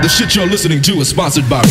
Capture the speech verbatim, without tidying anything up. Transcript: The shit you're listening to is sponsored by